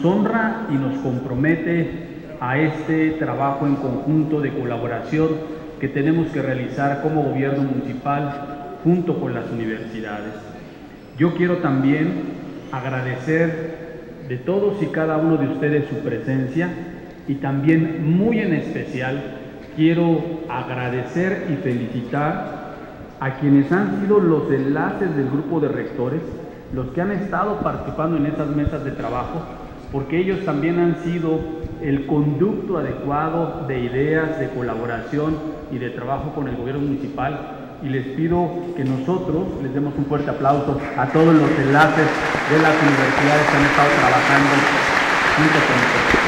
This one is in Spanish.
Nos honra y nos compromete a este trabajo en conjunto de colaboración que tenemos que realizar como gobierno municipal junto con las universidades. Yo quiero también agradecer de todos y cada uno de ustedes su presencia y también muy en especial quiero agradecer y felicitar a quienes han sido los enlaces del grupo de rectores, los que han estado participando en estas mesas de trabajo, porque ellos también han sido el conducto adecuado de ideas, de colaboración y de trabajo con el gobierno municipal. Y les pido que nosotros les demos un fuerte aplauso a todos los enlaces de las universidades que han estado trabajando junto con nosotros.